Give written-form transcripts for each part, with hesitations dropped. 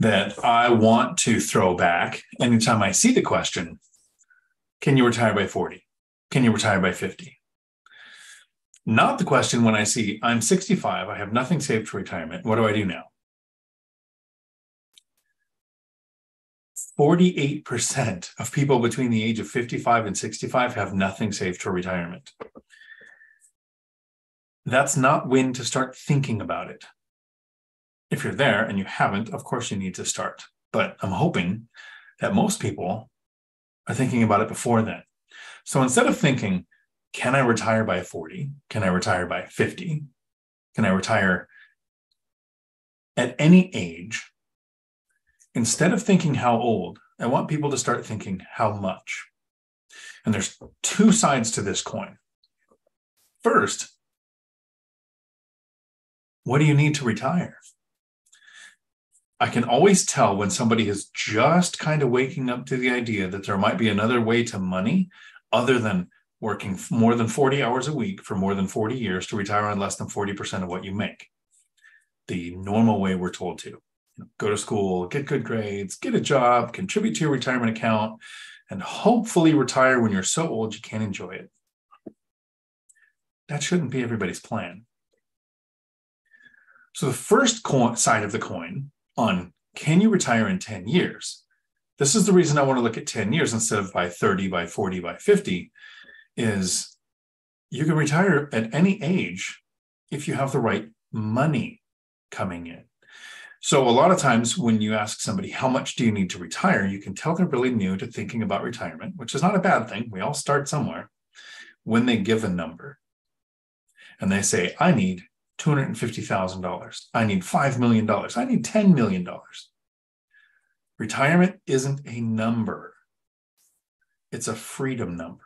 that I want to throw back anytime I see the question, can you retire by 40? Can you retire by 50? Not the question when I see, I'm 65, I have nothing saved for retirement, what do I do now? 48% of people between the age of 55 and 65 have nothing saved for retirement. That's not when to start thinking about it. If you're there and you haven't, of course you need to start. But I'm hoping that most people are thinking about it before then. So instead of thinking, can I retire by 40? Can I retire by 50? Can I retire at any age? Instead of thinking how old, I want people to start thinking how much. And there's two sides to this coin. First, what do you need to retire? I can always tell when somebody is just kind of waking up to the idea that there might be another way to money other than working more than 40 hours a week for more than 40 years to retire on less than 40% of what you make. The normal way we're told to. Go to school, get good grades, get a job, contribute to your retirement account, and hopefully retire when you're so old you can't enjoy it. That shouldn't be everybody's plan. So the first side of the coin on can you retire in 10 years? This is the reason I want to look at 10 years instead of by 30, by 40, by 50, is you can retire at any age if you have the right money coming in. So a lot of times when you ask somebody, how much do you need to retire? You can tell they're really new to thinking about retirement, which is not a bad thing. We all start somewhere. When they give a number and they say, I need $250,000. I need $5 million. I need $10 million. Retirement isn't a number. It's a freedom number.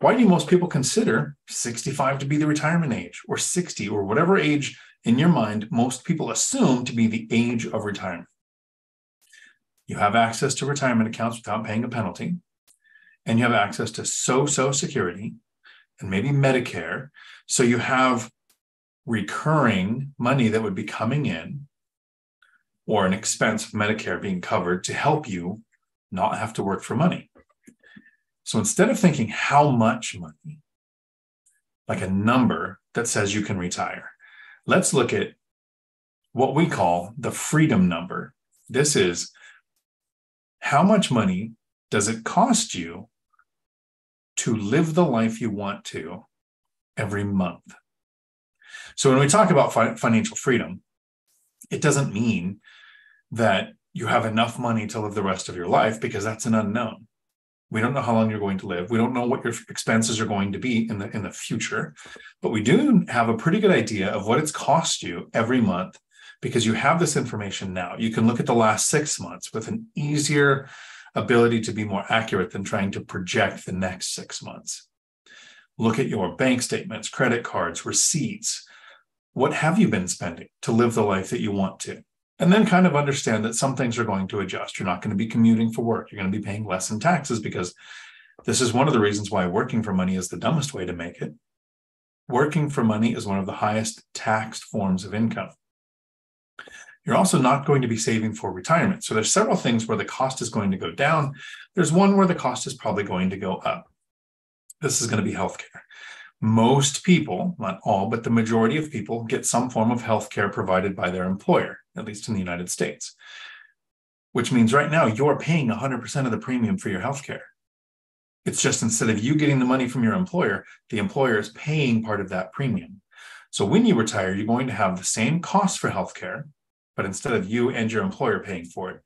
Why do most people consider 65 to be the retirement age, or 60, or whatever age in your mind most people assume to be the age of retirement? You have access to retirement accounts without paying a penalty, and you have access to Social Security and maybe Medicare, so you have recurring money that would be coming in, or an expense of Medicare being covered to help you not have to work for money. So instead of thinking how much money, like a number that says you can retire, let's look at what we call the freedom number. This is how much money does it cost you to live the life you want to every month? So when we talk about financial freedom, it doesn't mean that you have enough money to live the rest of your life, because that's an unknown. We don't know how long you're going to live. We don't know what your expenses are going to be in the future, but we do have a pretty good idea of what it's cost you every month because you have this information now. You can look at the last 6 months with an easier ability to be more accurate than trying to project the next 6 months. Look at your bank statements, credit cards, receipts. What have you been spending to live the life that you want to? And then kind of understand that some things are going to adjust. You're not going to be commuting for work. You're going to be paying less in taxes, because this is one of the reasons why working for money is the dumbest way to make it. Working for money is one of the highest taxed forms of income. You're also not going to be saving for retirement. So there's several things where the cost is going to go down. There's one where the cost is probably going to go up. This is going to be healthcare. Most people, not all, but the majority of people get some form of health care provided by their employer, at least in the United States, which means right now you're paying 100% of the premium for your health care. It's just instead of you getting the money from your employer, the employer is paying part of that premium. So when you retire, you're going to have the same cost for health care, but instead of you and your employer paying for it,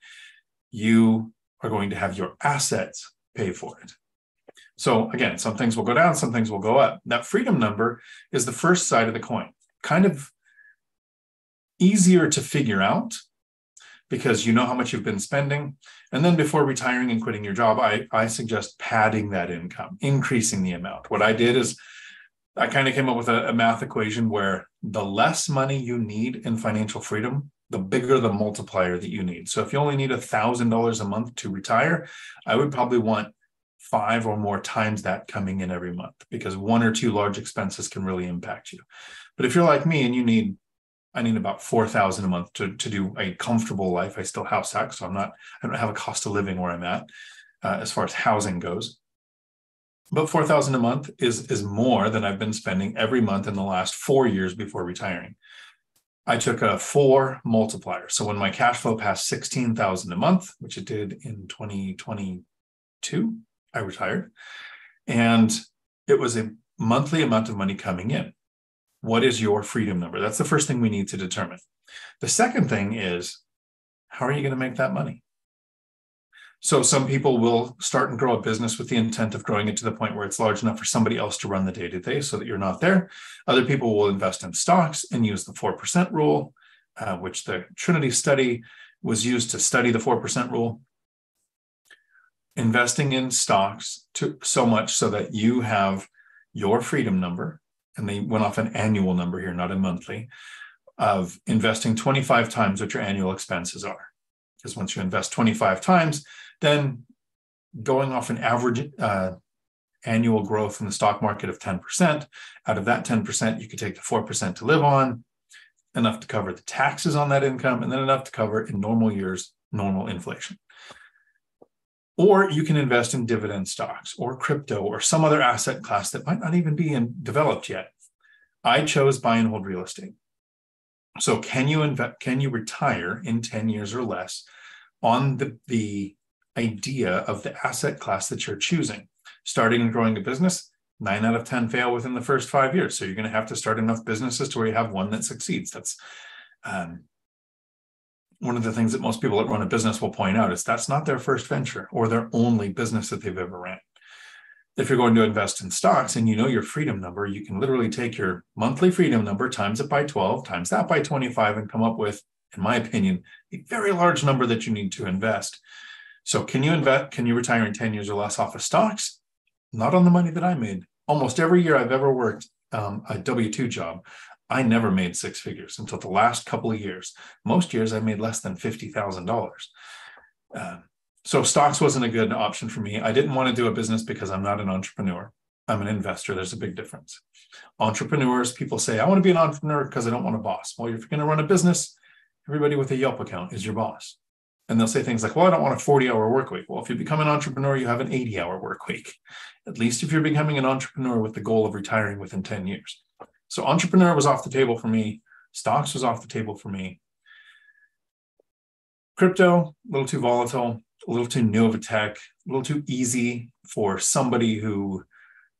you are going to have your assets pay for it. So again, some things will go down, some things will go up. That freedom number is the first side of the coin. Kind of easier to figure out because you know how much you've been spending. And then before retiring and quitting your job, I suggest padding that income, increasing the amount. What I did is I kind of came up with a math equation where the less money you need in financial freedom, the bigger the multiplier that you need. So if you only need $1,000 a month to retire, I would probably want 5 or more times that coming in every month, because one or two large expenses can really impact you. But if you're like me and you need I need about $4,000 a month to do a comfortable life. I still house hack, so I don't have a cost of living where I'm at as far as housing goes. But $4,000 a month is more than I've been spending every month in the last 4 years before retiring. I took a 4 multiplier. So when my cash flow passed $16,000 a month, which it did in 2022, I retired. And it was a monthly amount of money coming in. What is your freedom number? That's the first thing we need to determine. The second thing is, how are you going to make that money? So some people will start and grow a business with the intent of growing it to the point where it's large enough for somebody else to run the day-to-day so that you're not there. Other people will invest in stocks and use the 4% rule, which the Trinity study was used to study the 4% rule. Investing in stocks so much so that you have your freedom number, and they went off an annual number here, not a monthly, of investing 25 times what your annual expenses are. Because once you invest 25 times, then going off an average annual growth in the stock market of 10%, out of that 10%, you could take the 4% to live on, enough to cover the taxes on that income, and then enough to cover in normal years, normal inflation. Or you can invest in dividend stocks or crypto or some other asset class that might not even be developed yet. I chose buy and hold real estate. So can you retire in 10 years or less on the idea of the asset class that you're choosing? Starting and growing a business, 9 out of 10 fail within the first 5 years. So you're going to have to start enough businesses to where you have one that succeeds. That's one of the things that most people that run a business will point out is that's not their first venture or their only business that they've ever ran. If you're going to invest in stocks and you know your freedom number, you can literally take your monthly freedom number, times it by 12, times that by 25, and come up with, in my opinion, a very large number that you need to invest. So can you retire in 10 years or less off of stocks? Not on the money that I made. Almost every year I've ever worked a W-2 job, I never made 6 figures until the last couple of years. Most years I made less than $50,000. So stocks wasn't a good option for me. I didn't want to do a business because I'm not an entrepreneur. I'm an investor. There's a big difference. Entrepreneurs, people say, I want to be an entrepreneur because I don't want a boss. Well, if you're going to run a business, everybody with a Yelp account is your boss. And they'll say things like, well, I don't want a 40-hour work week. Well, if you become an entrepreneur, you have an 80-hour work week. At least if you're becoming an entrepreneur with the goal of retiring within 10 years. So entrepreneur was off the table for me. Stocks was off the table for me. Crypto, a little too volatile, a little too new of a tech, a little too easy for somebody who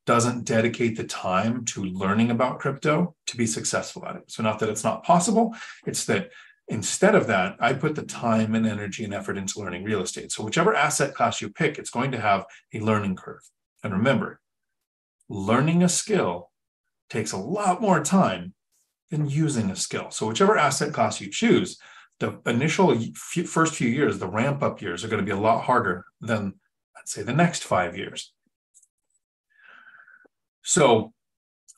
doesn't dedicate the time to learning about crypto to be successful at it. So not that it's not possible, it's that instead of that, I put the time and energy and effort into learning real estate. So whichever asset class you pick, it's going to have a learning curve. And remember, learning a skill takes a lot more time than using a skill. So whichever asset class you choose, the initial first few years, the ramp up years are going to be a lot harder than, I'd say, the next 5 years. So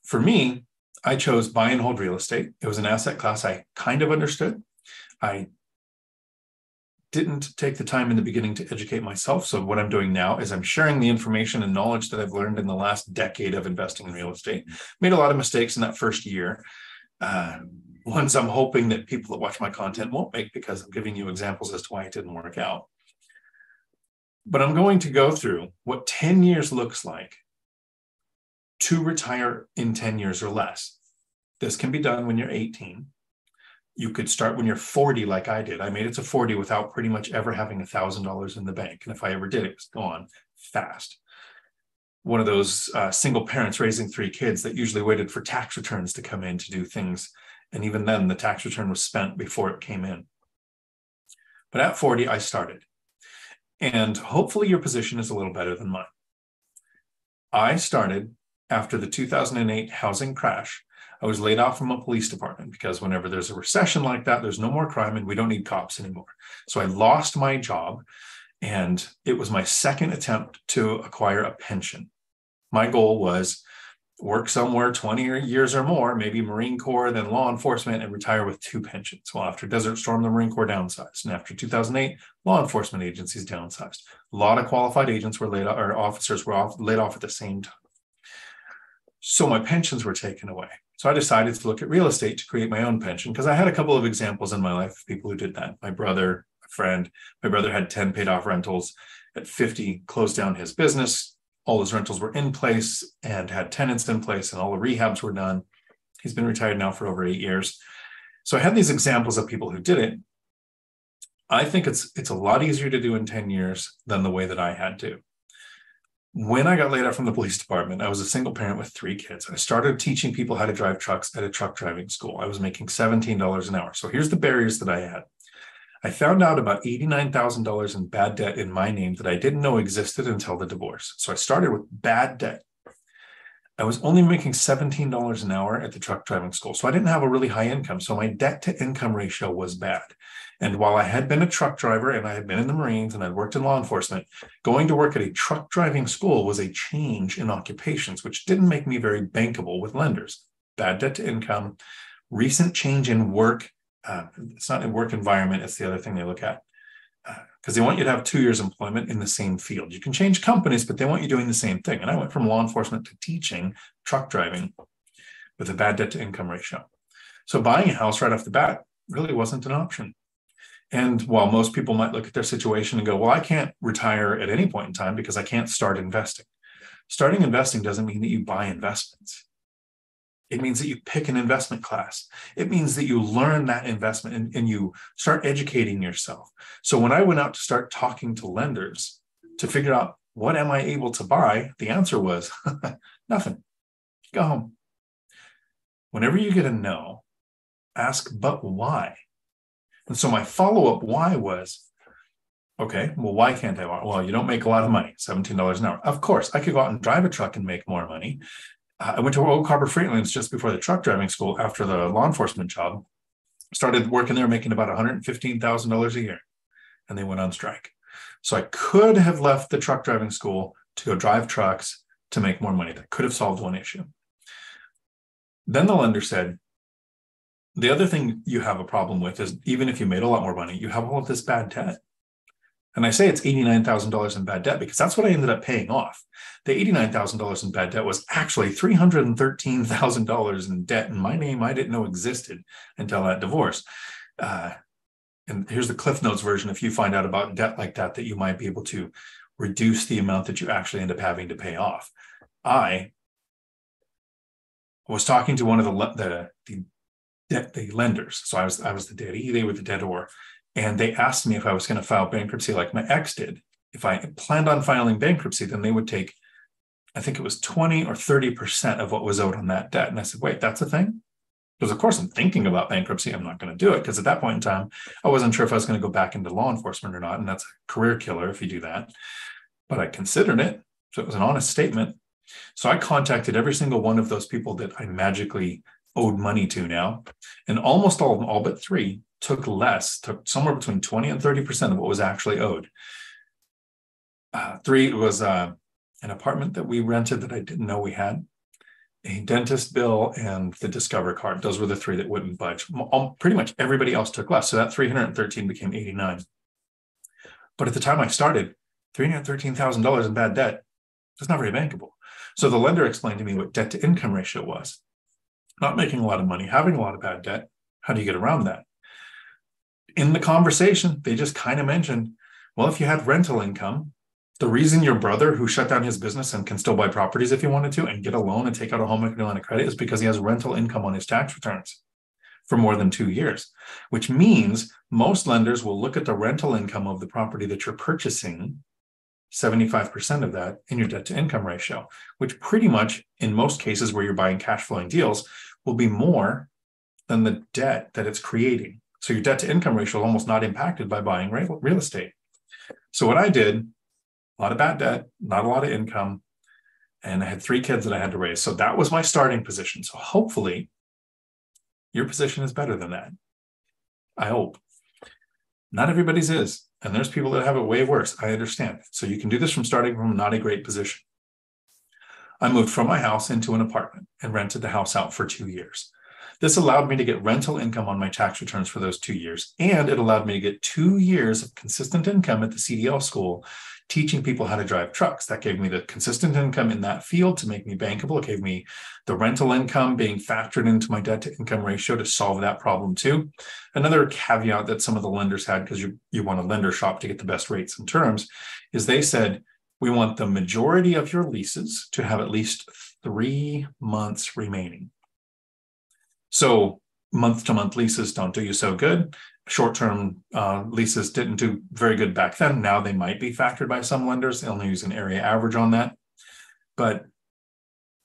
for me, I chose buy and hold real estate. It was an asset class I kind of understood. I didn't take the time in the beginning to educate myself. So what I'm doing now is I'm sharing the information and knowledge that I've learned in the last decade of investing in real estate. Made a lot of mistakes in that first year. Ones I'm hoping that people that watch my content won't make because I'm giving you examples as to why it didn't work out. But I'm going to go through what 10 years looks like to retire in 10 years or less. This can be done when you're 18. You could start when you're 40 like I did. I made it to 40 without pretty much ever having $1,000 in the bank. And if I ever did, it was gone fast. One of those single parents raising 3 kids that usually waited for tax returns to come in to do things. And even then, the tax return was spent before it came in. But at 40, I started. And hopefully your position is a little better than mine. I started after the 2008 housing crash. I was laid off from a police department because whenever there's a recession like that, there's no more crime and we don't need cops anymore. So I lost my job, and it was my second attempt to acquire a pension. My goal was work somewhere 20 years or more, maybe Marine Corps, then law enforcement, and retire with 2 pensions. Well, after Desert Storm, the Marine Corps downsized. And after 2008, law enforcement agencies downsized. A lot of qualified agents were laid off, or officers were laid off at the same time. So my pensions were taken away. So I decided to look at real estate to create my own pension, because I had a couple of examples in my life of people who did that. My brother, a friend, my brother had 10 paid off rentals at 50, closed down his business. All his rentals were in place and had tenants in place, and all the rehabs were done. He's been retired now for over 8 years. So I had these examples of people who did it. I think it's a lot easier to do in 10 years than the way that I had to. When I got laid off from the police department, I was a single parent with 3 kids. I started teaching people how to drive trucks at a truck driving school. I was making $17 an hour. So here's the barriers that I had. I found out about $89,000 in bad debt in my name that I didn't know existed until the divorce. So I started with bad debt. I was only making $17 an hour at the truck driving school. So I didn't have a really high income. So my debt to income ratio was bad. And while I had been a truck driver and I had been in the Marines and I'd worked in law enforcement, going to work at a truck driving school was a change in occupations, which didn't make me very bankable with lenders. Bad debt to income, recent change in work. It's not a work environment. It's the other thing they look at, because they want you to have 2 years employment in the same field. You can change companies, but they want you doing the same thing. And I went from law enforcement to teaching truck driving with a bad debt to income ratio. So buying a house right off the bat really wasn't an option. And while most people might look at their situation and go, well, I can't retire at any point in time because I can't start investing. Starting investing doesn't mean that you buy investments. It means that you pick an investment class. It means that you learn that investment and you start educating yourself. So when I went out to start talking to lenders to figure out what am I able to buy, the answer was nothing. Go home. Whenever you get a no, ask, but why? And so my follow-up why was, okay, well, why can't I? Well, you don't make a lot of money, $17 an hour. Of course, I could go out and drive a truck and make more money. I went to Oak Harbor Freightlines just before the truck driving school after the law enforcement job. Started working there making about $115,000 a year, and they went on strike. So I could have left the truck driving school to go drive trucks to make more money. That could have solved one issue. Then the lender said, the other thing you have a problem with is even if you made a lot more money, you have all of this bad debt. And I say it's $89,000 in bad debt because that's what I ended up paying off. The $89,000 in bad debt was actually $313,000 in debt in my name I didn't know existed until that divorce. And here's the Cliff Notes version. If you find out about debt like that, you might be able to reduce the amount that you actually end up having to pay off. I was talking to one of the lenders. So I was the debtee, they were the debtor. And they asked me if I was going to file bankruptcy like my ex did. If I planned on filing bankruptcy, then they would take, I think it was 20 or 30% of what was owed on that debt. And I said, wait, that's a thing? Because of course I'm thinking about bankruptcy. I'm not going to do it. Because at that point in time, I wasn't sure if I was going to go back into law enforcement or not. And that's a career killer if you do that. But I considered it. So it was an honest statement. So I contacted every single one of those people that I magically owed money to now. And almost all of them, all but three, took somewhere between 20 and 30% of what was actually owed. Three, it was an apartment that we rented that I didn't know we had, a dentist bill, and the Discover card. Those were the three that wouldn't budge. Pretty much everybody else took less. So that 313 became 89. But at the time I started, $313,000 in bad debt, that's not very bankable. So the lender explained to me what debt to income ratio was. Not making a lot of money, having a lot of bad debt. How do you get around that? In the conversation, they just kind of mentioned, well, if you had rental income, the reason your brother who shut down his business and can still buy properties if he wanted to and get a loan and take out a home equity line of credit is because he has rental income on his tax returns for more than 2 years, which means most lenders will look at the rental income of the property that you're purchasing, 75% of that in your debt to income ratio, which pretty much in most cases where you're buying cash flowing deals will be more than the debt that it's creating. So your debt to income ratio is almost not impacted by buying real estate. So what I did, a lot of bad debt, not a lot of income, and I had 3 kids that I had to raise. So that was my starting position. So hopefully your position is better than that. I hope. Not everybody's is. And there's people that have it way worse. I understand. So you can do this from starting from not a great position. I moved from my house into an apartment and rented the house out for 2 years. This allowed me to get rental income on my tax returns for those 2 years, and it allowed me to get 2 years of consistent income at the CDL school teaching people how to drive trucks. That gave me the consistent income in that field to make me bankable. It gave me the rental income being factored into my debt to income ratio to solve that problem too. Another caveat that some of the lenders had, because you want to lender shop to get the best rates and terms, is they said, we want the majority of your leases to have at least 3 months remaining. So month-to-month leases don't do you so good. Short-term leases didn't do very good back then. Now they might be factored by some lenders. They only use an area average on that. But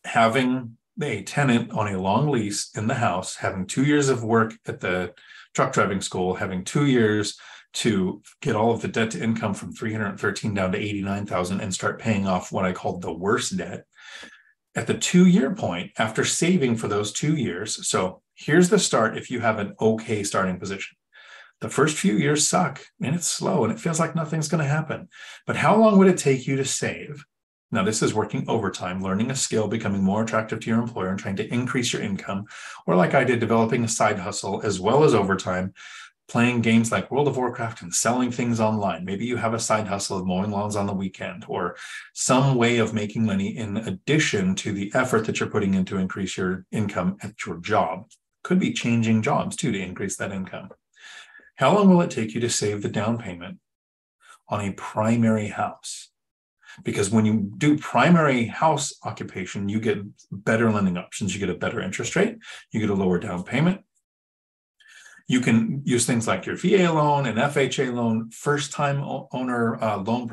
having a tenant on a long lease in the house, having 2 years of work at the truck driving school, having 2 years to get all of the debt to income from 313 down to 89,000 and start paying off what I called the worst debt. At the 2 year point, after saving for those 2 years, so here's the start if you have an okay starting position. The first few years suck and it's slow and it feels like nothing's going to happen. But how long would it take you to save? Now, this is working overtime, learning a skill, becoming more attractive to your employer and trying to increase your income, or like I did, developing a side hustle as well as overtime, playing games like World of Warcraft and selling things online. Maybe you have a side hustle of mowing lawns on the weekend or some way of making money in addition to the effort that you're putting in to increase your income at your job. Could be changing jobs too to increase that income. How long will it take you to save the down payment on a primary house? Because when you do primary house occupation, you get better lending options. You get a better interest rate. You get a lower down payment. You can use things like your VA loan and FHA loan, first-time owner loan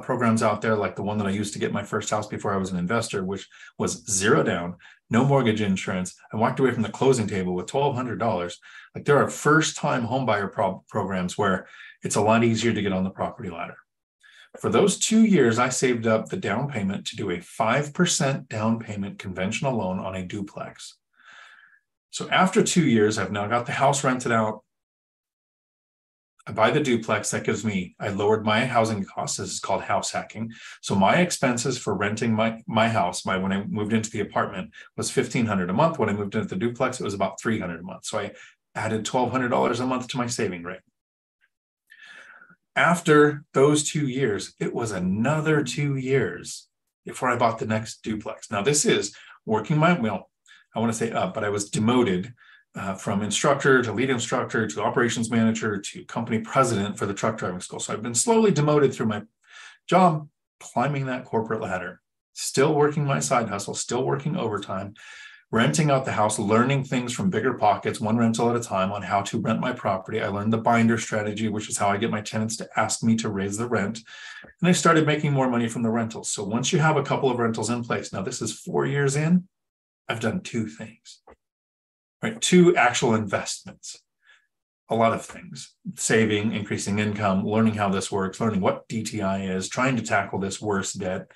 programs out there, like the one that I used to get my first house before I was an investor, which was zero down, no mortgage insurance. I walked away from the closing table with $1,200. Like, there are first-time homebuyer programs where it's a lot easier to get on the property ladder. For those 2 years, I saved up the down payment to do a 5% down payment conventional loan on a duplex. So after 2 years, I've now got the house rented out. I buy the duplex. That gives me, I lowered my housing costs. This is called house hacking. So my expenses for renting my house, when I moved into the apartment, was $1,500 a month. When I moved into the duplex, it was about $300 a month. So I added $1,200 a month to my saving rate. After those 2 years, it was another 2 years before I bought the next duplex. Now, this is working my will. I want to say up, but I was demoted from instructor to lead instructor to operations manager to company president for the truck driving school. So I've been slowly demoted through my job, climbing that corporate ladder, still working my side hustle, still working overtime, renting out the house, learning things from Bigger Pockets, one rental at a time, on how to rent my property. I learned the binder strategy, which is how I get my tenants to ask me to raise the rent. And I started making more money from the rentals. So once you have a couple of rentals in place, now this is 4 years in, I've done two things, right? Two actual investments, a lot of things, saving, increasing income, learning how this works, learning what DTI is, trying to tackle this worst debt,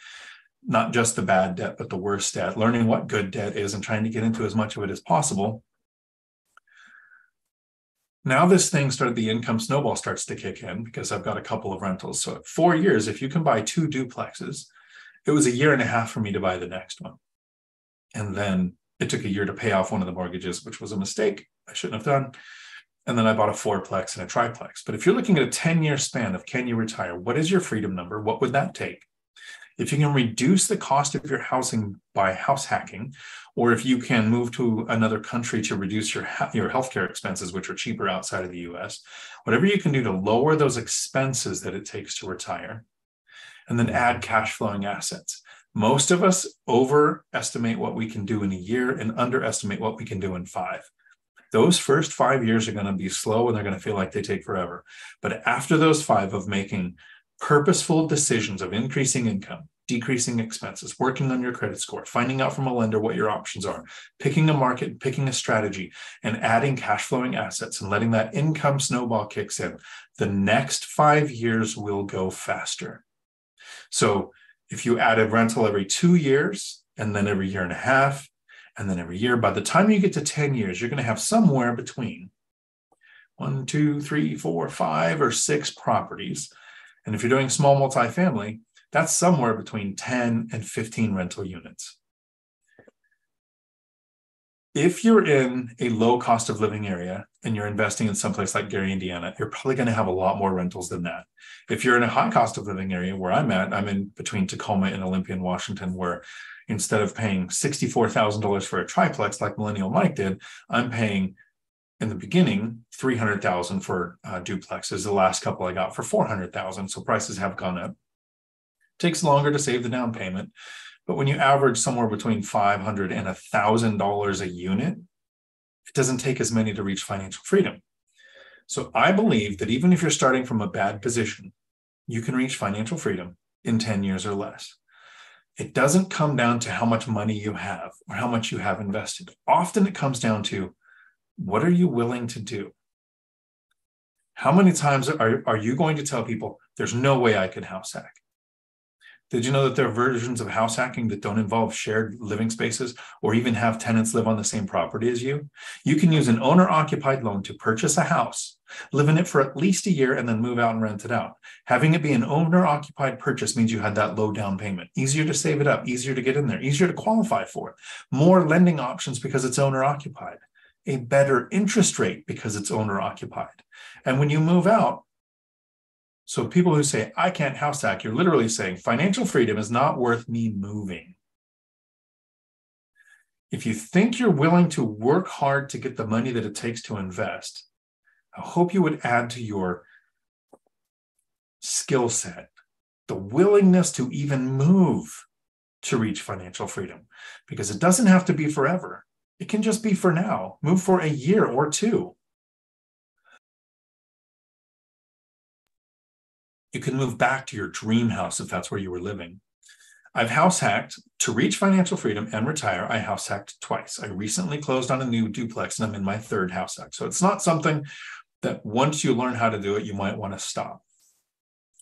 not just the bad debt, but the worst debt, learning what good debt is and trying to get into as much of it as possible. Now this thing started, the income snowball starts to kick in because I've got a couple of rentals. So at 4 years, if you can buy two duplexes, it was 1.5 years for me to buy the next one. And then it took 1 year to pay off one of the mortgages, which was a mistake I shouldn't have done. And then I bought a 4-plex and a triplex. But if you're looking at a 10-year span of can you retire, what is your freedom number? What would that take? If you can reduce the cost of your housing by house hacking, or if you can move to another country to reduce your healthcare expenses, which are cheaper outside of the US, whatever you can do to lower those expenses that it takes to retire, and then add cash flowing assets. Most of us overestimate what we can do in a year and underestimate what we can do in 5. Those first 5 years are going to be slow and they're going to feel like they take forever. But after those 5 of making purposeful decisions of increasing income, decreasing expenses, working on your credit score, finding out from a lender what your options are, picking a market, picking a strategy, and adding cash flowing assets and letting that income snowball kicks in, the next 5 years will go faster. So if you add a rental every 2 years, and then every 1.5 years, and then every year, by the time you get to 10 years, you're going to have somewhere between 1, 2, 3, 4, 5, or 6 properties. And if you're doing small multifamily, that's somewhere between 10 and 15 rental units. If you're in a low cost of living area and you're investing in someplace like Gary, Indiana, you're probably going to have a lot more rentals than that. If you're in a high cost of living area where I'm at, I'm in between Tacoma and Olympian, Washington, where instead of paying $64,000 for a triplex like Millennial Mike did, I'm paying in the beginning $300,000 for duplexes. The last couple I got for $400,000. So prices have gone up. Takes longer to save the down payment. But when you average somewhere between $500 and $1,000 a unit, it doesn't take as many to reach financial freedom. So I believe that even if you're starting from a bad position, you can reach financial freedom in 10 years or less. It doesn't come down to how much money you have or how much you have invested. Often it comes down to, what are you willing to do? How many times are you going to tell people, there's no way I could house hack? Did you know that there are versions of house hacking that don't involve shared living spaces or even have tenants live on the same property as you? You can use an owner-occupied loan to purchase a house, live in it for at least a year, and then move out and rent it out. Having it be an owner-occupied purchase means you had that low down payment. Easier to save it up, easier to get in there, easier to qualify for it. More lending options because it's owner-occupied. A better interest rate because it's owner-occupied. And when you move out, so people who say, I can't house hack, you're literally saying financial freedom is not worth me moving. If you think you're willing to work hard to get the money that it takes to invest, I hope you would add to your skill set the willingness to even move to reach financial freedom, because it doesn't have to be forever. It can just be for now. Move for a year or two. You can move back to your dream house if that's where you were living. I've house hacked to reach financial freedom and retire. I house hacked twice. I recently closed on a new duplex and I'm in my third house hack. So it's not something that once you learn how to do it, you might want to stop.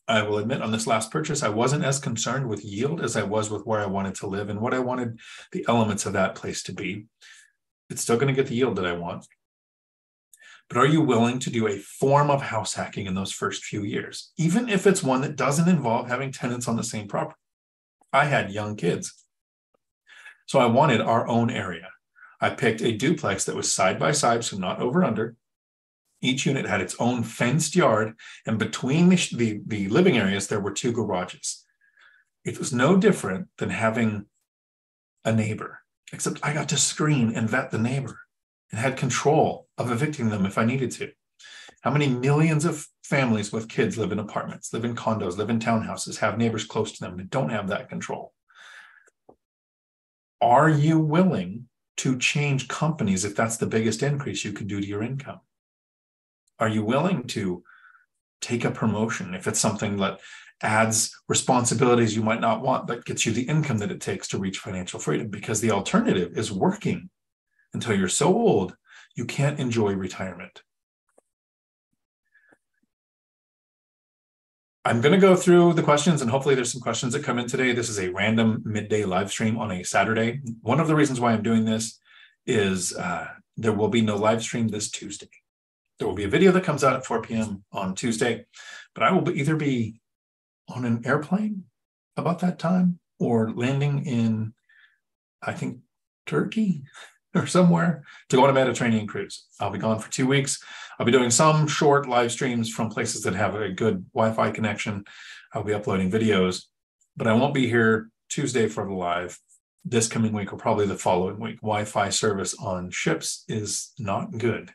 I will admit on this last purchase, I wasn't as concerned with yield as I was with where I wanted to live and what I wanted the elements of that place to be. It's still going to get the yield that I want. But are you willing to do a form of house hacking in those first few years, even if it's one that doesn't involve having tenants on the same property? I had young kids, so I wanted our own area. I picked a duplex that was side by side, so not over under. Each unit had its own fenced yard, and between the living areas, there were two garages. It was no different than having a neighbor, except I got to screen and vet the neighbor. And had control of evicting them if I needed to. How many millions of families with kids live in apartments, live in condos, live in townhouses, have neighbors close to them that don't have that control? Are you willing to change companies if that's the biggest increase you could do to your income? Are you willing to take a promotion if it's something that adds responsibilities you might not want but gets you the income that it takes to reach financial freedom? Because the alternative is working until you're so old, you can't enjoy retirement. I'm going to go through the questions, and hopefully there's some questions that come in today. This is a random midday live stream on a Saturday. One of the reasons why I'm doing this is there will be no live stream this Tuesday. There will be a video that comes out at 4 p.m. on Tuesday, but I will either be on an airplane about that time or landing in, I think, Turkey or somewhere to go on a Mediterranean cruise. I'll be gone for 2 weeks. I'll be doing some short live streams from places that have a good Wi-Fi connection. I'll be uploading videos, but I won't be here Tuesday for the live this coming week or probably the following week. Wi-Fi service on ships is not good.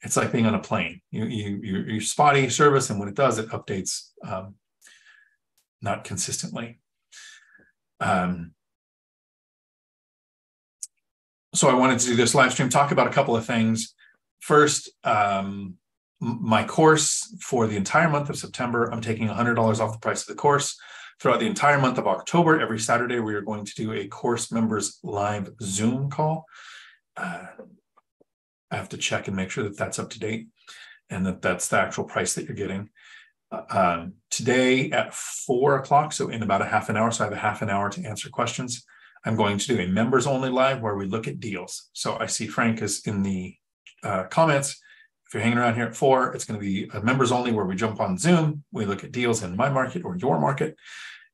It's like being on a plane. You're spotty service, and when it does, it updates not consistently. So I wanted to do this live stream, talk about a couple of things. First, my course for the entire month of September, I'm taking $100 off the price of the course. Throughout the entire month of October, every Saturday, we are going to do a course members live Zoom call. I have to check and make sure that that's up to date and that that's the actual price that you're getting. Today at 4 o'clock, so in about a half an hour, so I have a half an hour to answer questions. I'm going to do a members only live where we look at deals. So I see Frank is in the comments. If you're hanging around here at 4, it's going to be a members only where we jump on Zoom. We look at deals in my market or your market.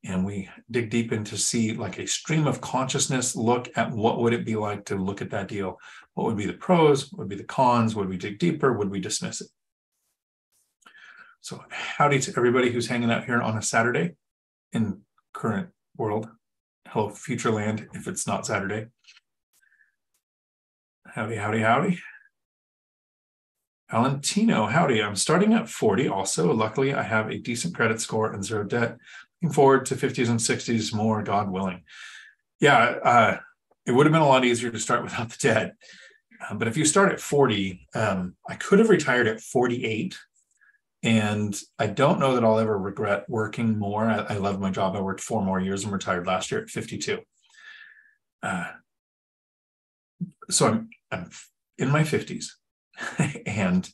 and we dig deep into see like a stream of consciousness look at what would it be like to look at that deal. What would be the pros? What would be the cons? Would we dig deeper? Would we dismiss it? So howdy to everybody who's hanging out here on a Saturday in current world. Hello, future land, if it's not Saturday. Howdy, howdy, howdy. Valentino, howdy. I'm starting at 40 also. Luckily, I have a decent credit score and zero debt. Looking forward to 50s and 60s more, God willing. Yeah, it would have been a lot easier to start without the debt. But if you start at 40, I could have retired at 48. And I don't know that I'll ever regret working more. I love my job. I worked 4 more years and retired last year at 52. So I'm in my 50s. And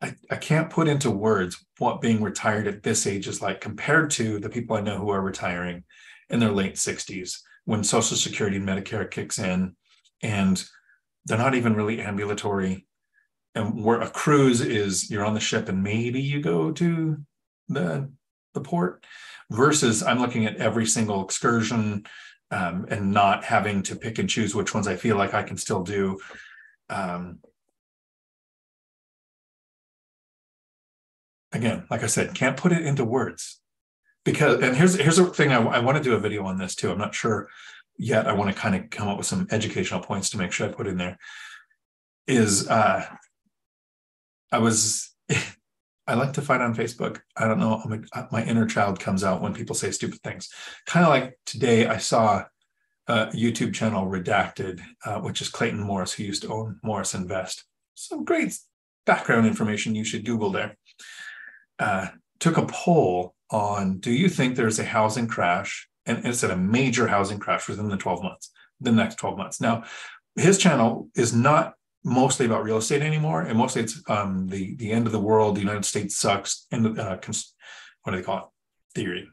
I can't put into words what being retired at this age is like compared to the people I know who are retiring in their late 60s when Social Security and Medicare kicks in and they're not even really ambulatory. And where a cruise is, you're on the ship and maybe you go to the port versus I'm looking at every single excursion and not having to pick and choose which ones I feel like I can still do. Again, like I said, can't put it into words because, and here's a thing, I want to do a video on this too. I'm not sure yet. I want to kind of come up with some educational points to make sure I put in there is, I like to fight on Facebook. I don't know. My inner child comes out when people say stupid things. Kind of like today, I saw a YouTube channel, Redacted, which is Clayton Morris, who used to own Morris Invest. Some great background information you should Google there. Took a poll on, do you think there's a housing crash? And it said a major housing crash within the next 12 months. Now, his channel is not mostly about real estate anymore, and mostly it's the end of the world, the United States sucks, and what do they call it? Theory,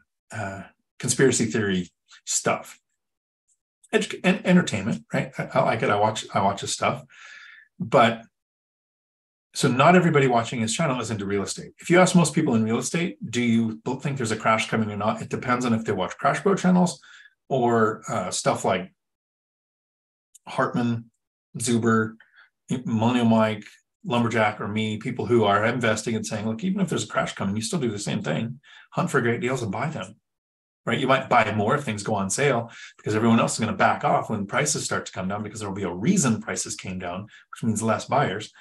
conspiracy theory stuff, and entertainment. Right? I like it. I watch his stuff, but so not everybody watching his channel is into real estate. If you ask most people in real estate, do you think there's a crash coming or not? It depends on if they watch Crash Bro channels or stuff like Hartman, Zuber, Millennial Mike, Lumberjack, or me, people who are investing and saying, look, even if there's a crash coming, you still do the same thing. Hunt for great deals and buy them, right? You might buy more if things go on sale because everyone else is going to back off when prices start to come down because there'll be a reason prices came down, which means less buyers.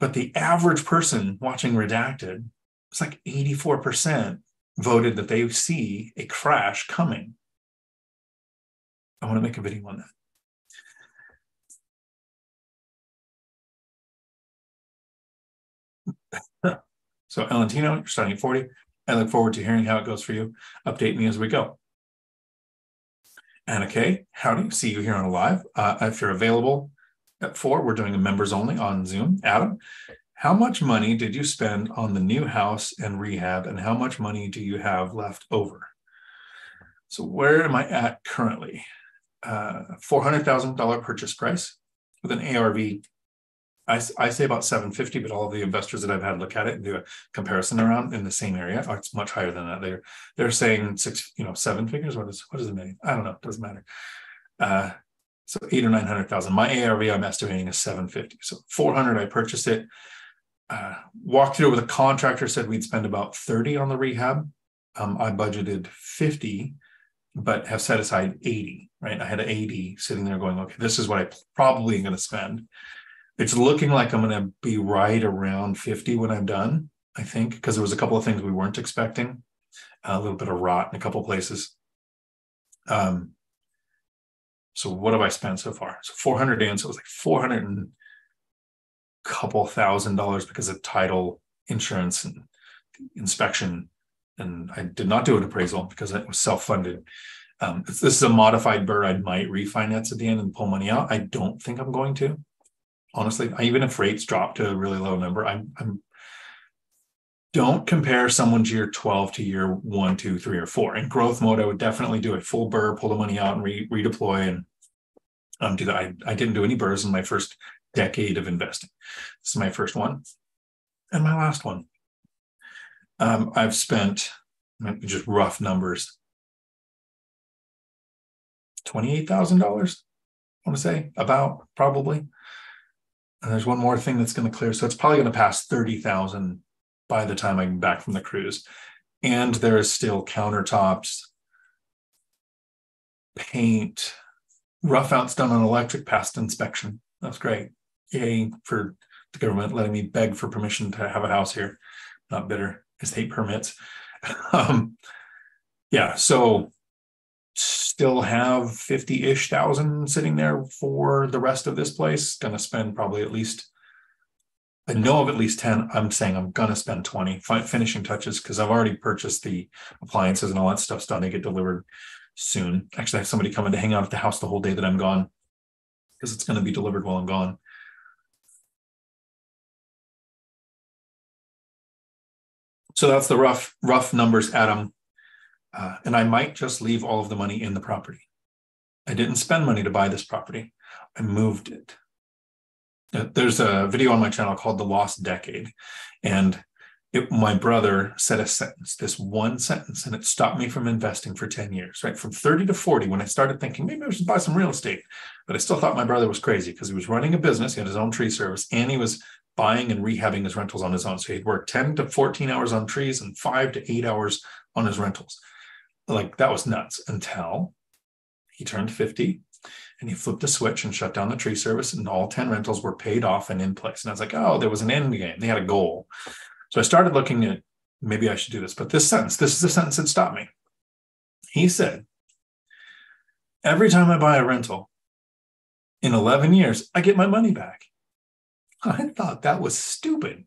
But the average person watching Redacted, it's like 84% voted that they see a crash coming. I want to make a video on that. So, Valentino, you're starting at 40. I look forward to hearing how it goes for you. Update me as we go. Anna Kay, howdy. See you here on Live. If you're available at 4, we're doing a members only on Zoom. Adam, how much money did you spend on the new house and rehab, and how much money do you have left over? So, where am I at currently? $400,000 purchase price with an ARV. I say about 750, but all of the investors that I've had look at it and do a comparison around in the same area, oh, it's much higher than that. They're saying 7 figures. What is it mean? I don't know. It doesn't matter. So 800,000 or 900,000. My ARV I'm estimating is 750. So 400, I purchased it. Walked through with a contractor, said we'd spend about 30 on the rehab. I budgeted 50, but have set aside 80. Right? I had an 80 sitting there going, okay, this is what I probably am going to spend. It's looking like I'm going to be right around 50 when I'm done, I think, because there was a couple of things we weren't expecting, a little bit of rot in a couple of places. So what have I spent so far? So 400 in, so it was like 400 and a couple thousand dollars because of title, insurance, and inspection. And I did not do an appraisal because it was self-funded. This is a modified BRRRR. I might refinance at the end and pull money out. I don't think I'm going to. Honestly, even if rates drop to a really low number, don't compare someone's year 12 to year 1, 2, 3, or 4. In growth mode, I would definitely do a full BRRRR, pull the money out and redeploy and do that. I didn't do any BRRRRs in my first decade of investing. This is my first one and my last one. I've spent, just rough numbers, $28,000, I want to say, about, probably. And there's one more thing that's going to clear. So it's probably going to pass $30,000 by the time I get back from the cruise. And there is still countertops, paint, rough outs done on electric, past inspection. That's great. Yay for the government letting me beg for permission to have a house here. Not bitter. I just hate permits. Yeah, so still have 50-ish thousand sitting there for the rest of this place. Going to spend probably at least, I know of at least 10. I'm saying I'm going to spend 20 finishing touches because I've already purchased the appliances and all that stuff's done. They get delivered soon. Actually, I have somebody coming to hang out at the house the whole day that I'm gone because it's going to be delivered while I'm gone. So that's the rough numbers, Adam. And I might just leave all of the money in the property. I didn't spend money to buy this property. I moved it. There's a video on my channel called The Lost Decade. And my brother said a sentence, this one sentence, and it stopped me from investing for 10 years, right? From 30 to 40, when I started thinking, maybe I should buy some real estate. But I still thought my brother was crazy because he was running a business. He had his own tree service, and he was buying and rehabbing his rentals on his own. So he'd work 10 to 14 hours on trees and 5 to 8 hours on his rentals. Like, that was nuts, until he turned 50 and he flipped a switch and shut down the tree service, and all 10 rentals were paid off and in place. And I was like, oh, there was an end game. They had a goal. So I started looking at, maybe I should do this. But this is the sentence that stopped me. He said, every time I buy a rental, in 11 years, I get my money back. I thought that was stupid.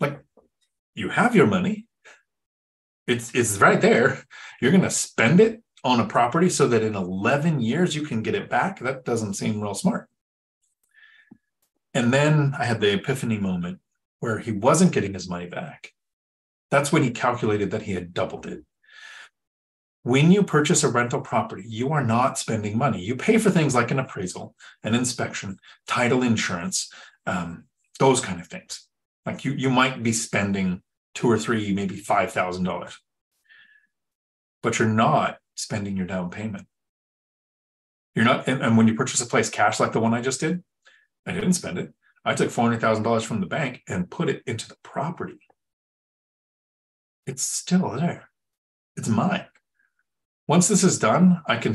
Like, you have your money. It's right there. You're going to spend it on a property so that in 11 years you can get it back. That doesn't seem real smart. And then I had the epiphany moment where he wasn't getting his money back. That's when he calculated that he had doubled it. When you purchase a rental property, you are not spending money. You pay for things like an appraisal, an inspection, title insurance, those kind of things. Like, you might be spending $2,000 or $3,000, maybe $5,000, but you're not spending your down payment. You're not, and when you purchase a place cash like the one I just did, I didn't spend it. I took $400,000 from the bank and put it into the property. It's still there. It's mine. Once this is done, I can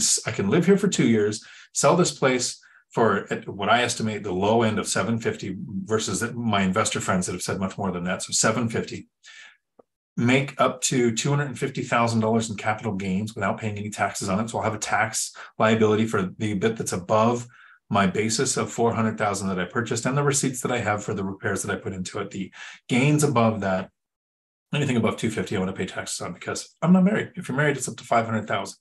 live here for 2 years, sell this place for what I estimate the low end of $750 versus my investor friends that have said much more than that. So $750, make up to $250,000 in capital gains without paying any taxes on it. So I'll have a tax liability for the bit that's above my basis of $400,000 that I purchased and the receipts that I have for the repairs that I put into it. The gains above that, anything above $250,000, I want to pay taxes on because I'm not married. If you're married, it's up to $500,000.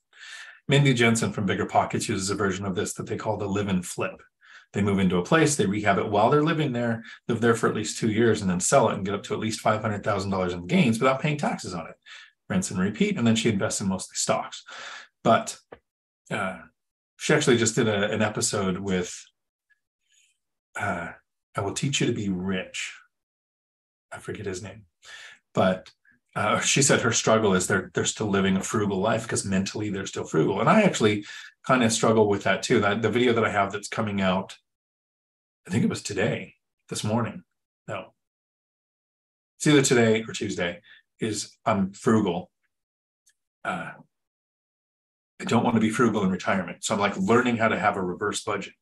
Mindy Jensen from Bigger Pockets uses a version of this that they call the live and flip. They move into a place, they rehab it while they're living there, live there for at least 2 years, and then sell it and get up to at least $500,000 in gains without paying taxes on it. Rinse and repeat, and then she invests in mostly stocks. But she actually just did an episode with I Will Teach You to Be Rich. I forget his name. But she said her struggle is they're still living a frugal life because mentally they're still frugal. And I actually kind of struggle with that too. The video that I have that's coming out, I think it was today, this morning. No, it's either today or Tuesday, is I'm frugal. I don't want to be frugal in retirement. So I'm like learning how to have a reverse budget.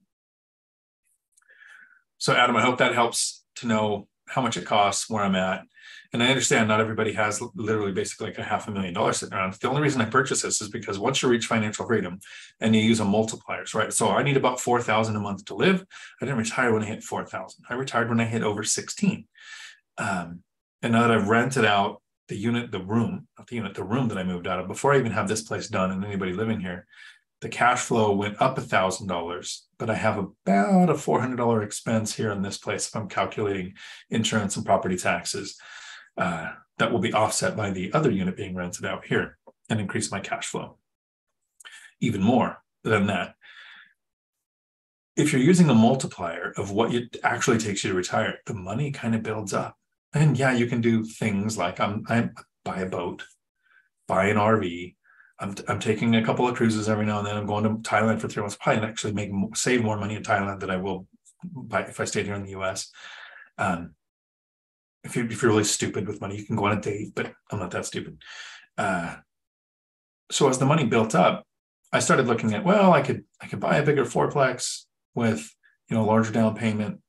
So Adam, I hope that helps to know how much it costs, where I'm at. And I understand not everybody has literally basically like $500,000 sitting around. The only reason I purchase this is because once you reach financial freedom and you use a multipliers, right? So I need about $4,000 a month to live. I didn't retire when I hit 4,000. I retired when I hit over 16. And now that I've rented out the unit, the room, not the unit, the room that I moved out of, before I even have this place done and anybody living here, the cash flow went up $1,000, but I have about a $400 expense here in this place if I'm calculating insurance and property taxes that will be offset by the other unit being rented out here and increase my cash flow even more than that. If you're using a multiplier of what it actually takes you to retire, the money kind of builds up. And yeah, you can do things like I'm buy a boat, buy an RV. I'm taking a couple of cruises every now and then. I'm going to Thailand for 3 months. Probably actually save more money in Thailand than I will if I stayed here in the U.S. If you're really stupid with money, you can go on a date, but I'm not that stupid. So as the money built up, I started looking at, well, I could buy a bigger fourplex with, you know, larger down payment,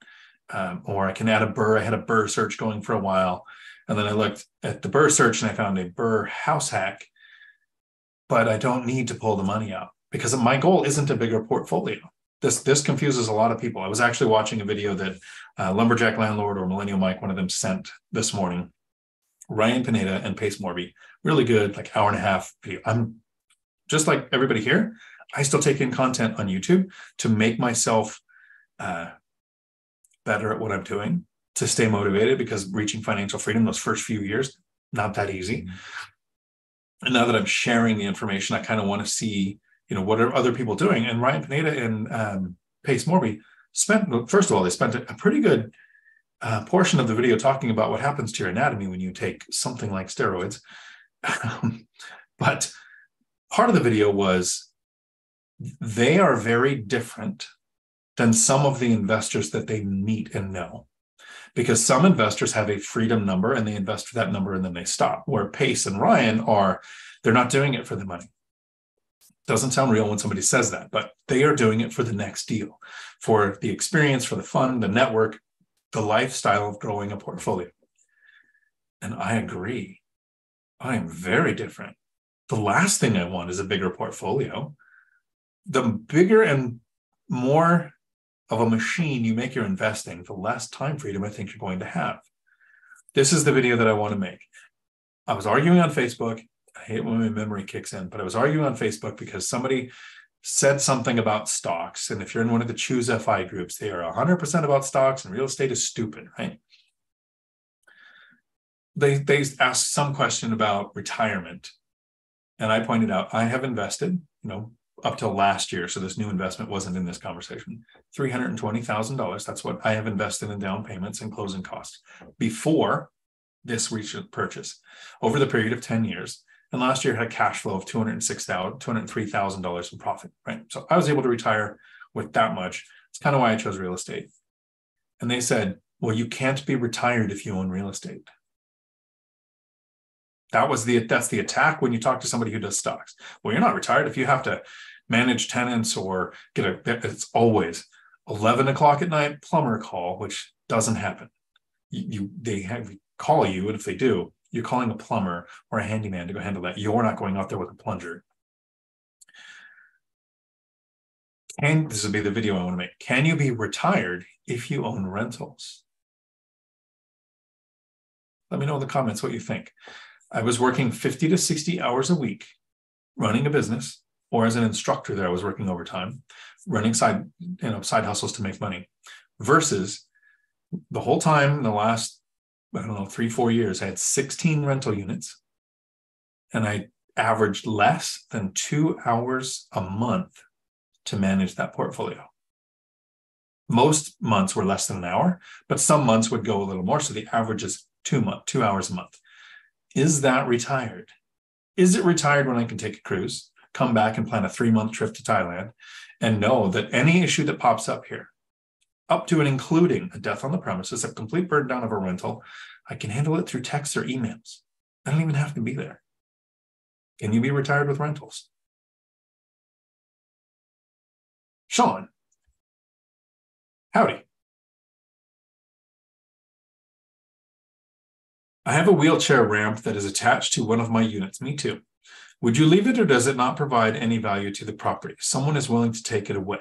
or I can add a BRRRR. I had a BRRRR search going for a while. And then I looked at the BRRRR search and I found a BRRRR house hack, but I don't need to pull the money out because my goal isn't a bigger portfolio. This confuses a lot of people. I was actually watching a video that Lumberjack Landlord or Millennial Mike, one of them, sent this morning. Ryan Pineda and Pace Morby, really good, like hour and a half video. I'm just like everybody here. I still take in content on YouTube to make myself better at what I'm doing, to stay motivated, because reaching financial freedom those first few years, not that easy. And now that I'm sharing the information, I kind of want to see, you know, what are other people doing? And Ryan Pineda and Pace Morby spent a pretty good portion of the video talking about what happens to your anatomy when you take something like steroids. But part of the video was they are very different than some of the investors that they meet and know, because some investors have a freedom number and they invest for that number and then they stop, where Pace and Ryan they're not doing it for the money. Doesn't sound real when somebody says that, but they are doing it for the next deal, for the experience, for the fun, the network, the lifestyle of growing a portfolio. And I agree. I am very different. The last thing I want is a bigger portfolio. The bigger and more of a machine you make your investing, the less time freedom I think you're going to have. This is the video that I want to make. I was arguing on Facebook. I hate when my memory kicks in, but I was arguing on Facebook because somebody said something about stocks. And if you're in one of the Choose FI groups, they are 100% about stocks and real estate is stupid, right? They asked some question about retirement. And I pointed out, I have invested, you know, up till last year, so this new investment wasn't in this conversation, $320,000. That's what I have invested in down payments and closing costs before this recent purchase over the period of 10 years. And last year had a cash flow of $203,000 in profit, right? So I was able to retire with that much. It's kind of why I chose real estate. And they said, well, you can't be retired if you own real estate. That's the attack when you talk to somebody who does stocks. Well, you're not retired if you have to manage tenants or it's always 11 o'clock at night plumber call, which doesn't happen. They call you, and if they do, you're calling a plumber or a handyman to go handle that. You're not going out there with a plunger. And this will be the video I want to make. Can you be retired if you own rentals? Let me know in the comments what you think. I was working 50 to 60 hours a week running a business, or as an instructor there, I was working overtime, running side hustles to make money, versus the whole time in the last, I don't know, 3-4 years, I had 16 rental units and I averaged less than 2 hours a month to manage that portfolio. Most months were less than an hour, but some months would go a little more. So the average is 2 hours a month. Is that retired? Is it retired when I can take a cruise, come back and plan a 3-month trip to Thailand and know that any issue that pops up here, up to and including a death on the premises, a complete burn down of a rental, I can handle it through texts or emails. I don't even have to be there. Can you be retired with rentals? Sean. Howdy. I have a wheelchair ramp that is attached to one of my units. Me too. Would you leave it, or does it not provide any value to the property? Someone is willing to take it away.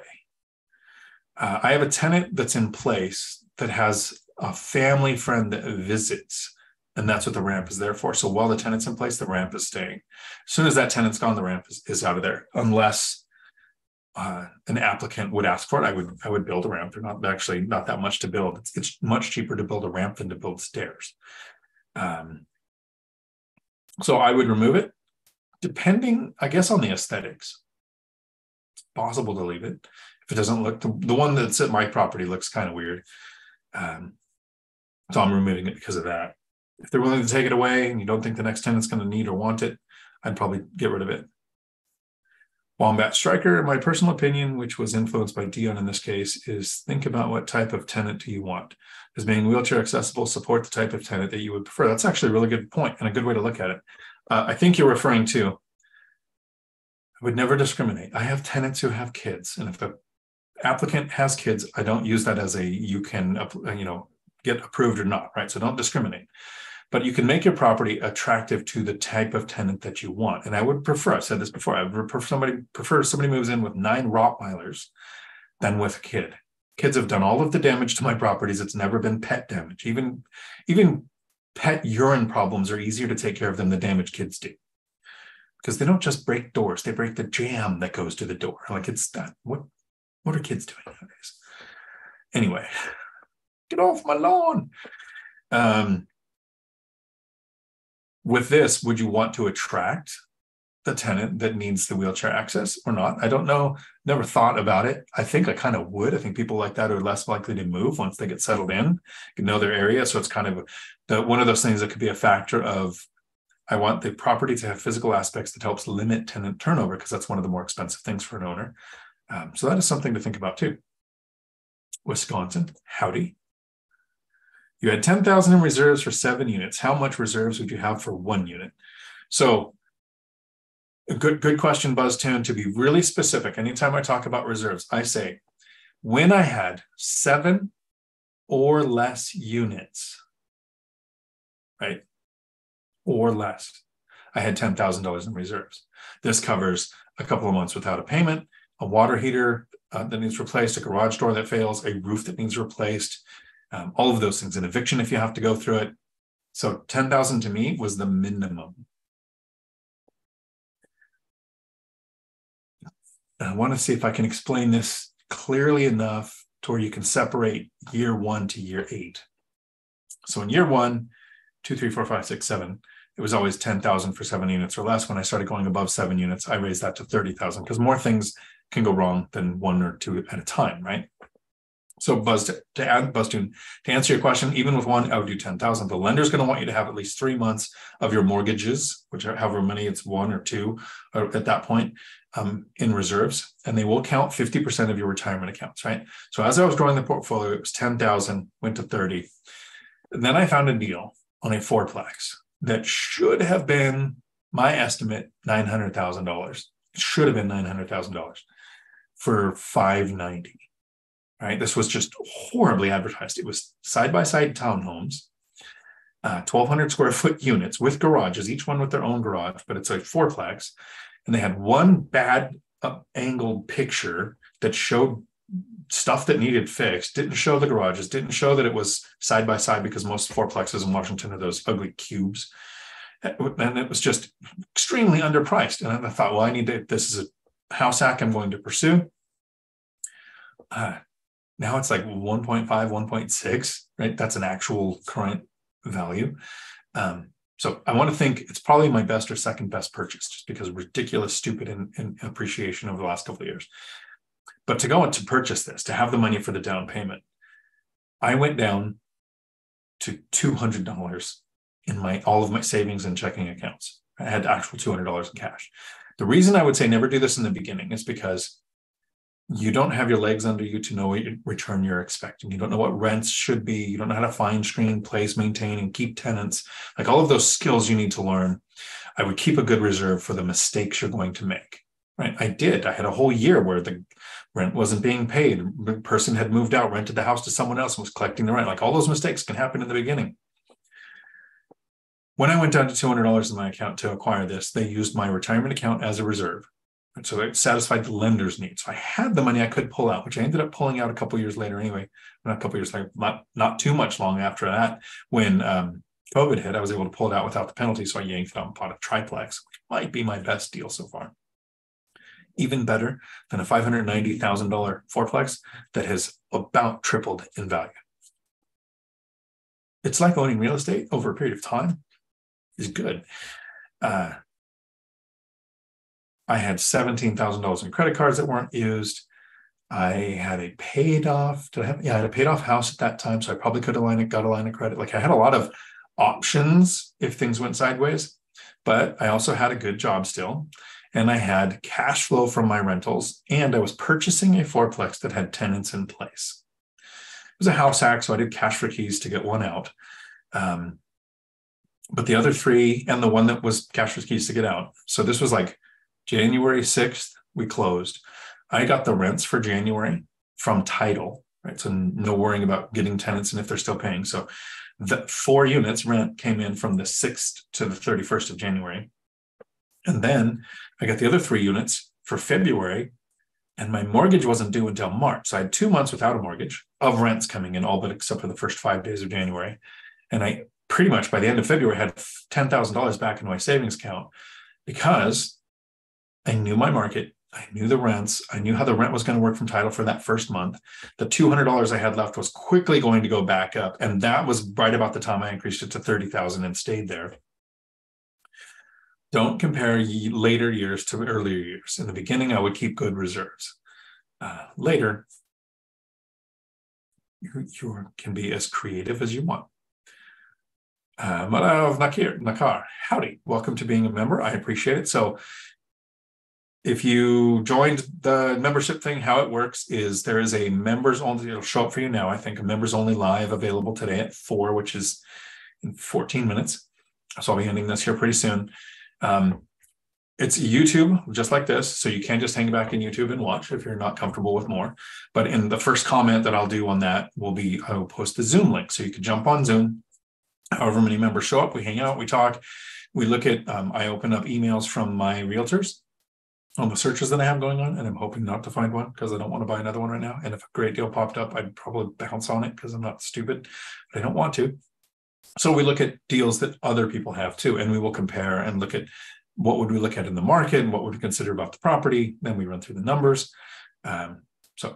I have a tenant that's in place that has a family friend that visits, and that's what the ramp is there for. So while the tenant's in place, the ramp is staying. As soon as that tenant's gone, the ramp is out of there, unless an applicant would ask for it. I would build a ramp. They're not that much to build. It's much cheaper to build a ramp than to build stairs. So I would remove it, depending, I guess, on the aesthetics. It's possible to leave it. If it doesn't look, the one that's at my property looks kind of weird. So I'm removing it because of that. If they're willing to take it away and you don't think the next tenant's going to need or want it, I'd probably get rid of it. Wombat Striker, my personal opinion, which was influenced by Dion in this case, is think about what type of tenant do you want. Does being wheelchair accessible support the type of tenant that you would prefer? That's actually a really good point and a good way to look at it. I think you're referring to, I would never discriminate. I have tenants who have kids, and if the applicant has kids, I don't use that as a you can, you know, get approved or not, right? So don't discriminate. But you can make your property attractive to the type of tenant that you want. And I would prefer, I've said this before, I would prefer somebody moves in with 9 Rottweilers than with a kid. Kids have done all of the damage to my properties. It's never been pet damage. Even pet urine problems are easier to take care of than the damage kids do. Because they don't just break doors, they break the jam that goes to the door. Like it's that, what are kids doing nowadays? Anyway, get off my lawn. With this, would you want to attract the tenant that needs the wheelchair access or not? I don't know. Never thought about it. I think I kind of would. I think people like that are less likely to move once they get settled in, you know, their area. So it's kind of one of those things that could be a factor of, I want the property to have physical aspects that helps limit tenant turnover, because that's one of the more expensive things for an owner. So that is something to think about too. Wisconsin, howdy. You had 10,000 in reserves for 7 units. How much reserves would you have for 1 unit? So a good question, BuzzTune. To be really specific, anytime I talk about reserves, I say, when I had 7 or less units, right? Or less, I had $10,000 in reserves. This covers a couple of months without a payment, a water heater that needs replaced, a garage door that fails, a roof that needs replaced, all of those things, an eviction if you have to go through it. So 10,000 to me was the minimum. And I want to see if I can explain this clearly enough to where you can separate year 1 to year 8. So in year 1, 2, 3, 4, 5, 6, 7, it was always 10,000 for 7 units or less. When I started going above 7 units, I raised that to 30,000 because more things can go wrong than 1 or 2 at a time, right? So to answer your question, even with 1, I would do 10,000. The lender's going to want you to have at least 3 months of your mortgages, which are however many, it's 1 or 2 at that point, in reserves. And they will count 50% of your retirement accounts, right? So as I was growing the portfolio, it was 10,000, went to 30. And then I found a deal on a 4-plex that should have been, my estimate, $900,000. It should have been $900,000 for $590,000. Right? This was just horribly advertised. It was side-by-side townhomes, 1,200 square foot units with garages, each one with their own garage, but it's a 4-plex. And they had one bad angled picture that showed stuff that needed fixed, didn't show the garages, didn't show that it was side-by-side, because most 4-plexes in Washington are those ugly cubes. And it was just extremely underpriced. And I thought, well, this is a house hack I'm going to pursue. Now it's like 1.5, 1.6, right? That's an actual current value. So I want to think it's probably my best or second best purchase, just because ridiculous, stupid, and appreciation over the last couple of years. But to go and to purchase this, to have the money for the down payment, I went down to $200 in all of my savings and checking accounts. I had actual $200 in cash. The reason I would say never do this in the beginning is because you don't have your legs under you to know what return you're expecting. You don't know what rents should be. You don't know how to find, screen, place, maintain, and keep tenants. Like all of those skills you need to learn. I would keep a good reserve for the mistakes you're going to make, right? I did. I had a whole year where the rent wasn't being paid. The person had moved out, rented the house to someone else, and was collecting the rent. Like all those mistakes can happen in the beginning. When I went down to $200 in my account to acquire this, they used my retirement account as a reserve. And so it satisfied the lender's needs. So I had the money I could pull out, which I ended up pulling out a couple of years later anyway. Not a couple of years later, not too much long after that. When COVID hit, I was able to pull it out without the penalty. So I yanked it out and bought a triplex, which might be my best deal so far. Even better than a $590,000 fourplex that has about tripled in value. It's like owning real estate over a period of time is good. I had $17,000 in credit cards that weren't used. I had a paid off. I had a paid off house at that time, so I probably could have got a line of credit. Like I had a lot of options if things went sideways, but I also had a good job still, and I had cash flow from my rentals, and I was purchasing a fourplex that had tenants in place. It was a house hack, so I did cash for keys to get one out. But the other three and the one that was cash for keys to get out. So this was like January 6th, we closed. I got the rents for January from title, right? So no worrying about getting tenants and if they're still paying. So the 4 units rent came in from the 6th to the 31st of January. And then I got the other 3 units for February, and my mortgage wasn't due until March. So I had 2 months without a mortgage of rents coming in, all but except for the first 5 days of January. And I pretty much by the end of February had $10,000 back in my savings account because I knew my market. I knew the rents. I knew how the rent was going to work from title for that first month. The $200 I had left was quickly going to go back up. And that was right about the time I increased it to $30,000 and stayed there. Don't compare later years to earlier years. In the beginning, I would keep good reserves. Later, you can be as creative as you want. Marav Nakar, howdy. Welcome to being a member. I appreciate it. So if you joined the membership thing, how it works is there is a members only, it'll show up for you now, I think, a members only live available today at 4, which is in 14 minutes. So I'll be ending this here pretty soon. It's YouTube, just like this. So you can just hang back in YouTube and watch if you're not comfortable with more. But in the first comment that I'll do on that will be, I will post the Zoom link. So you can jump on Zoom. However many members show up, we hang out, we talk, we look at, I open up emails from my realtors on the searches that I have going on, and I'm hoping not to find one because I don't want to buy another one right now. And if a great deal popped up, I'd probably bounce on it because I'm not stupid, but I don't want to. So we look at deals that other people have too, and we will compare and look at what would we look at in the market and what would we consider about the property. Then we run through the numbers. So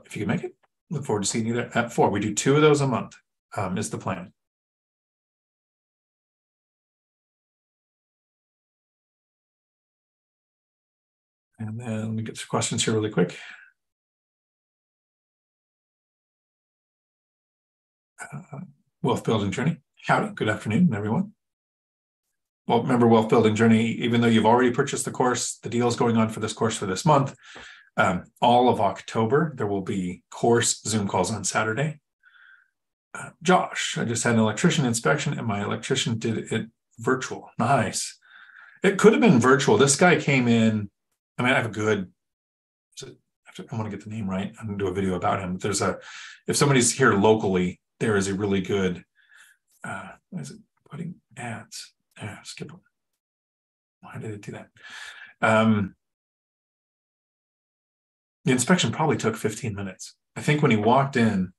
if you can make it, look forward to seeing you there at 4. We do 2 of those a month is the plan. And then we get to questions here really quick. Wealth Building Journey. Howdy. Good afternoon, everyone. Well, remember Wealth Building Journey, even though you've already purchased the course, the deal is going on for this course for this month. All of October, there will be course Zoom calls on Saturday. Josh, I just had an electrician inspection and my electrician did it virtual. Nice. It could have been virtual. This guy came in. I mean, I have a good, I want to get the name right. I'm going to do a video about him. There's a, if somebody's here locally, there is a really good, what is it? Putting ads. Skip them. Why did it do that? The inspection probably took 15 minutes. I think when he walked in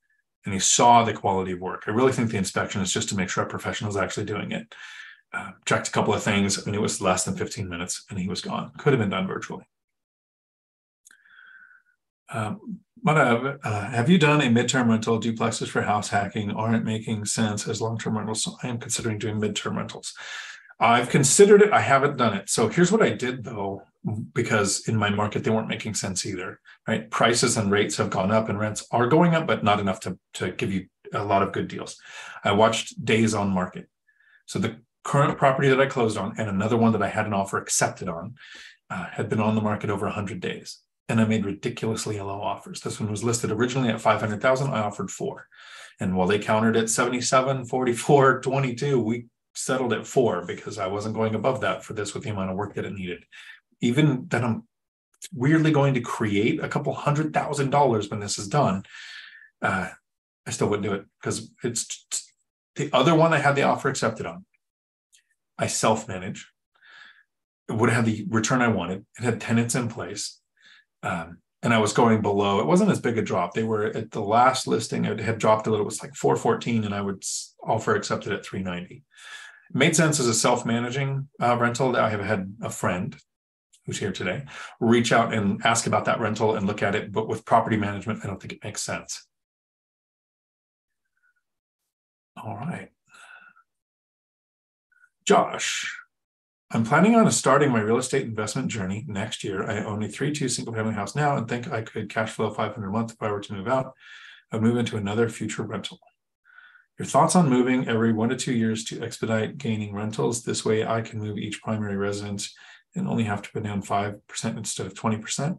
and he saw the quality of work, I really think the inspection is just to make sure a professional is actually doing it. Checked a couple of things. I mean, it was less than 15 minutes and he was gone. Could have been done virtually. Marav, have you done a midterm rental? Duplexes for house hacking aren't making sense as long-term rentals. So I am considering doing midterm rentals. I've considered it. I haven't done it. So here's what I did though, because in my market, they weren't making sense either, right? Prices and rates have gone up and rents are going up, but not enough to give you a lot of good deals. I watched days on market. So the current property that I closed on and another one that I had an offer accepted on had been on the market over 100 days. And I made ridiculously low offers. This one was listed originally at 500,000. I offered 4. And while they countered at 77, 44, 22, we settled at 4 because I wasn't going above that for this with the amount of work that it needed. Even that I'm weirdly going to create a couple $100,000 when this is done. I still wouldn't do it because it's the other one I had the offer accepted on. I self-manage. It would have had the return I wanted. It had tenants in place. And I was going below. It wasn't as big a drop. They were at the last listing. It had dropped a little. It was like 414 and I would offer accepted at 390. It made sense as a self-managing rental. I have had a friend who's here today reach out and ask about that rental and look at it. But with property management, I don't think it makes sense. All right. Josh, I'm planning on starting my real estate investment journey next year. I own a 3-2 single-family house now and think I could cash flow $500 a month if I were to move out. I'd move into another future rental. Your thoughts on moving every 1 to 2 years to expedite gaining rentals? This way I can move each primary residence and only have to put down 5% instead of 20%. It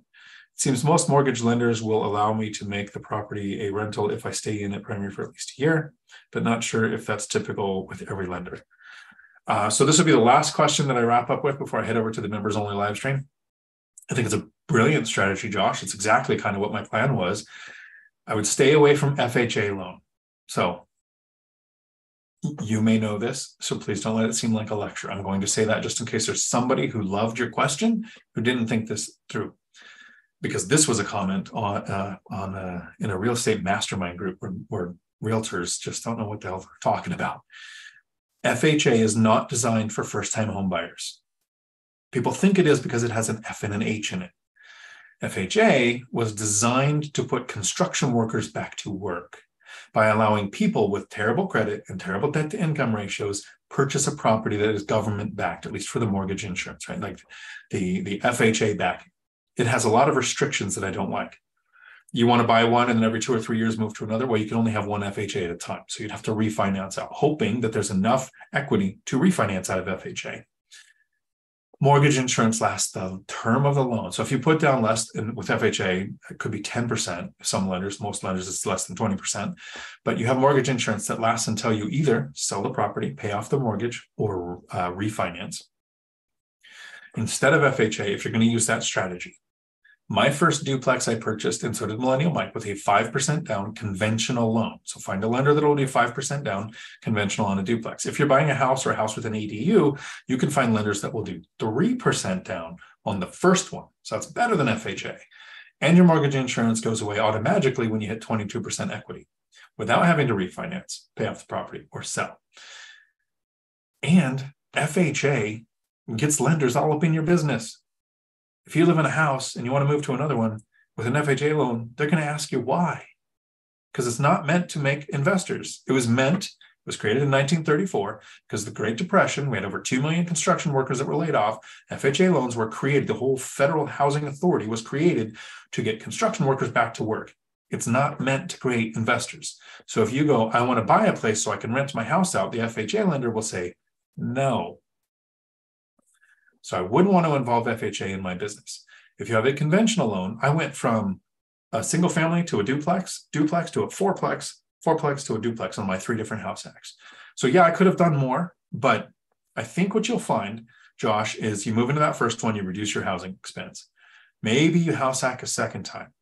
seems most mortgage lenders will allow me to make the property a rental if I stay in it primary for at least a year, but not sure if that's typical with every lender. So this will be the last question that I wrap up with before I head over to the members only live stream. I think it's a brilliant strategy, Josh. It's exactly kind of what my plan was. I would stay away from FHA loan. So you may know this, so please don't let it seem like a lecture. I'm going to say that just in case there's somebody who loved your question who didn't think this through, because this was a comment in a real estate mastermind group where realtors just don't know what the hell they're talking about. FHA is not designed for first-time home buyers. People think it is because it has an F and an H in it. FHA was designed to put construction workers back to work by allowing people with terrible credit and terrible debt-to-income ratios purchase a property that is government-backed, at least for the mortgage insurance, right? Like the FHA backing. It has a lot of restrictions that I don't like. You want to buy one and then every 2 or 3 years move to another? Well, you can only have one FHA at a time. So you'd have to refinance out, hoping that there's enough equity to refinance out of FHA. Mortgage insurance lasts the term of the loan. So if you put down less, and with FHA, it could be 10%. Some lenders, most lenders, it's less than 20%. But you have mortgage insurance that lasts until you either sell the property, pay off the mortgage, or refinance. Instead of FHA, if you're going to use that strategy, my first duplex I purchased, and so did Millennial Mike, with a 5% down conventional loan. So find a lender that will do 5% down conventional on a duplex. If you're buying a house or a house with an ADU, you can find lenders that will do 3% down on the first one. So that's better than FHA. And your mortgage insurance goes away automatically when you hit 22% equity without having to refinance, pay off the property, or sell. And FHA gets lenders all up in your business. If you live in a house and you want to move to another one with an FHA loan, they're going to ask you why, because it's not meant to make investors. It was created in 1934 because of the Great Depression. We had over 2 million construction workers that were laid off. FHA loans were created. The whole Federal Housing Authority was created to get construction workers back to work. It's not meant to create investors. So if you go, I want to buy a place so I can rent my house out, the FHA lender will say, no. So I wouldn't want to involve FHA in my business. If you have a conventional loan, I went from a single family to a duplex, duplex to a fourplex, fourplex to a duplex on my 3 different house hacks. So yeah, I could have done more, but I think what you'll find, Josh, is you move into that first one, you reduce your housing expense. Maybe you house hack a second time.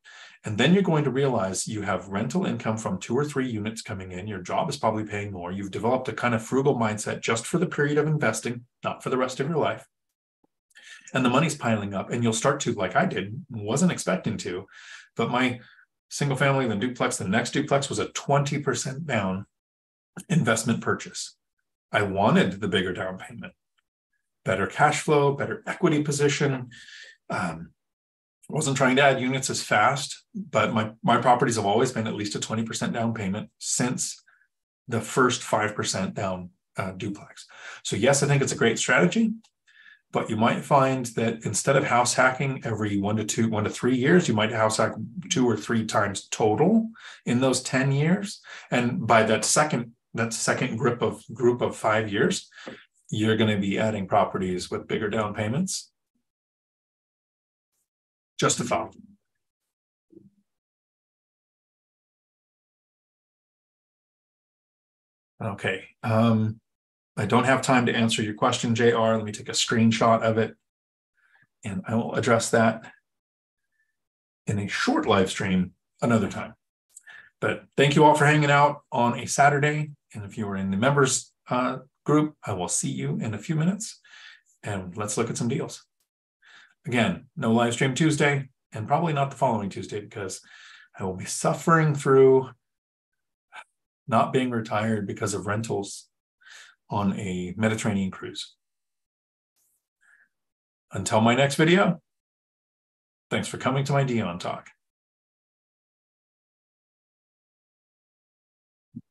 And then you're going to realize you have rental income from 2 or 3 units coming in. Your job is probably paying more. You've developed a kind of frugal mindset just for the period of investing, not for the rest of your life. And the money's piling up, and you'll start to, like I did, wasn't expecting to, but my single family, then duplex, the next duplex was a 20% down investment purchase. I wanted the bigger down payment, better cash flow, better equity position. I wasn't trying to add units as fast, but my properties have always been at least a 20% down payment since the first 5% down duplex. So yes, I think it's a great strategy. But you might find that instead of house hacking every 1 to 3 years, you might house hack 2 or 3 times total in those 10 years. And by that second group of 5 years, you're going to be adding properties with bigger down payments. Just a thought. Okay. I don't have time to answer your question, JR. Let me take a screenshot of it, and I will address that in a short live stream another time. But thank you all for hanging out on a Saturday. And if you were in the members group, I will see you in a few minutes. And let's look at some deals. Again, no live stream Tuesday, and probably not the following Tuesday, because I will be suffering through not being retired because of rentals on a Mediterranean cruise. Until my next video, thanks for coming to my Dion Talk.